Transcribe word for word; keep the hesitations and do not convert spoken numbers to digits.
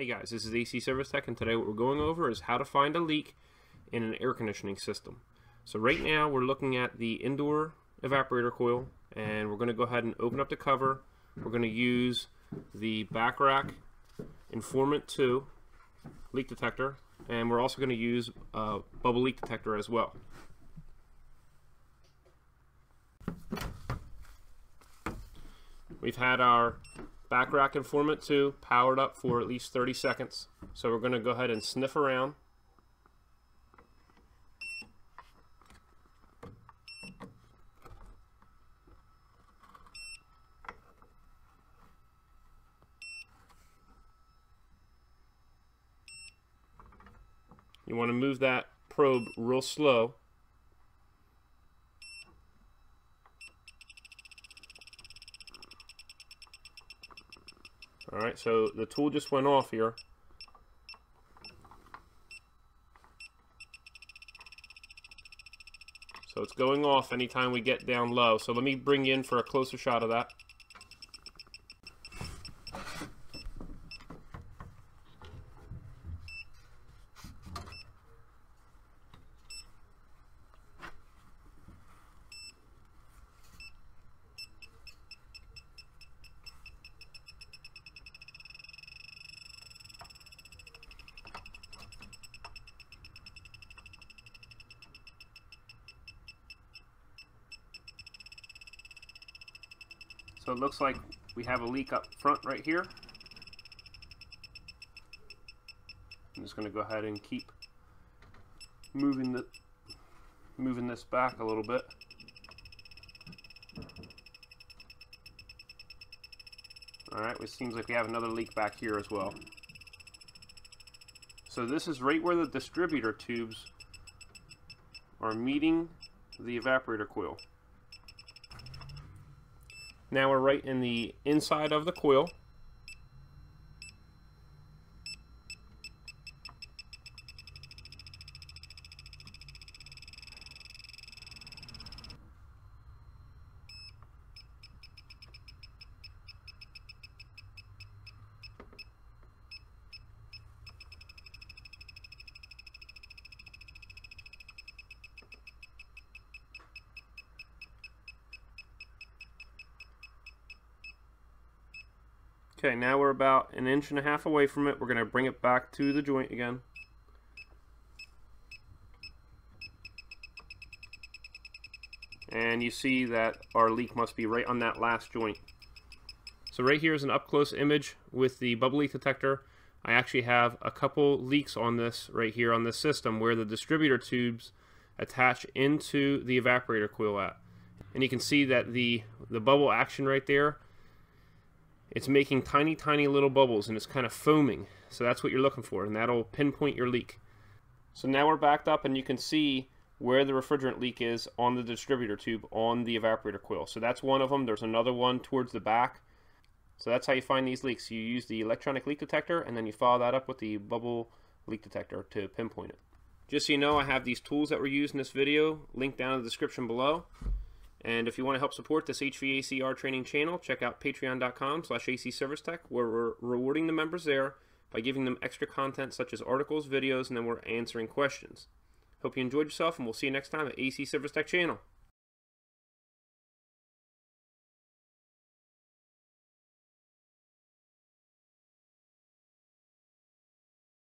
Hey guys, this is A C Service Tech, and today what we're going over is how to find a leak in an air conditioning system. So right now we're looking at the indoor evaporator coil, and we're going to go ahead and open up the cover. We're going to use the Bacharach Informant two leak detector, and we're also going to use a bubble leak detector as well. We've had our Bacharach Informant two powered up for at least thirty seconds. So we're going to go ahead and sniff around. You want to move that probe real slow. Alright, so the tool just went off here. So it's going off anytime we get down low. So let me bring you in for a closer shot of that. So it looks like we have a leak up front right here. I'm just going to go ahead and keep moving the moving this back a little bit. All right, it seems like we have another leak back here as well. So this is right where the distributor tubes are meeting the evaporator coil. Now we're right in the inside of the coil. Okay, now we're about an inch and a half away from it. We're going to bring it back to the joint again. And you see that our leak must be right on that last joint. So right here is an up-close image with the bubble leak detector. I actually have a couple leaks on this right here on this system where the distributor tubes attach into the evaporator coil at. And you can see that the, the bubble action right there, it's making tiny, tiny little bubbles, and it's kind of foaming. So that's what you're looking for, and that'll pinpoint your leak. So now we're backed up, and you can see where the refrigerant leak is on the distributor tube on the evaporator coil. So that's one of them. There's another one towards the back. So that's how you find these leaks. You use the electronic leak detector, and then you follow that up with the bubble leak detector to pinpoint it. Just so you know, I have these tools that were used in this video linked down in the description below. And if you want to help support this H V A C R training channel, check out patreon dot com slash A C Service Tech, where we're rewarding the members there by giving them extra content such as articles, videos, and then we're answering questions. Hope you enjoyed yourself, and we'll see you next time at A C Service Tech channel.